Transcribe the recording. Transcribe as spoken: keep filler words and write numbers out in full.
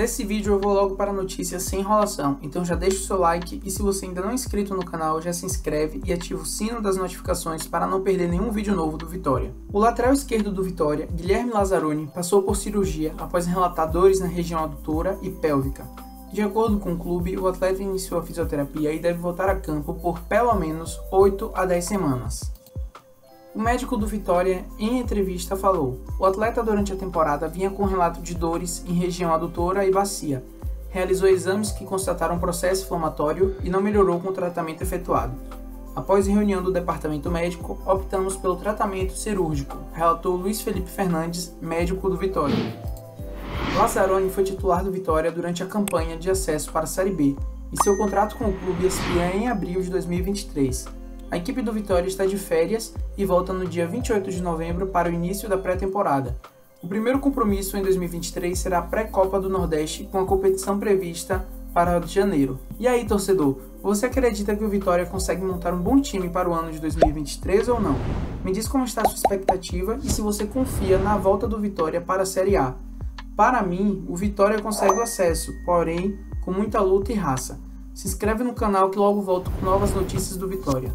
Nesse vídeo eu vou logo para notícias sem enrolação, então já deixa o seu like e se você ainda não é inscrito no canal, já se inscreve e ativa o sino das notificações para não perder nenhum vídeo novo do Vitória. O lateral esquerdo do Vitória, Guilherme Lazaroni, passou por cirurgia após relatar dores na região adutora e pélvica. De acordo com o clube, o atleta iniciou a fisioterapia e deve voltar a campo por pelo menos oito a dez semanas. O médico do Vitória, em entrevista, falou: o atleta durante a temporada vinha com relato de dores em região adutora e bacia, realizou exames que constataram processo inflamatório e não melhorou com o tratamento efetuado. Após reunião do departamento médico, optamos pelo tratamento cirúrgico, relatou Luiz Felipe Fernandes, médico do Vitória. Lazaroni foi titular do Vitória durante a campanha de acesso para a Série B e seu contrato com o clube expira em abril de dois mil e vinte e três. A equipe do Vitória está de férias e volta no dia vinte e oito de novembro para o início da pré-temporada. O primeiro compromisso em dois mil e vinte e três será a pré-Copa do Nordeste, com a competição prevista para janeiro. E aí, torcedor, você acredita que o Vitória consegue montar um bom time para o ano de dois mil e vinte e três ou não? Me diz como está a sua expectativa e se você confia na volta do Vitória para a Série A. Para mim, o Vitória consegue o acesso, porém, com muita luta e raça. Se inscreve no canal que logo volto com novas notícias do Vitória.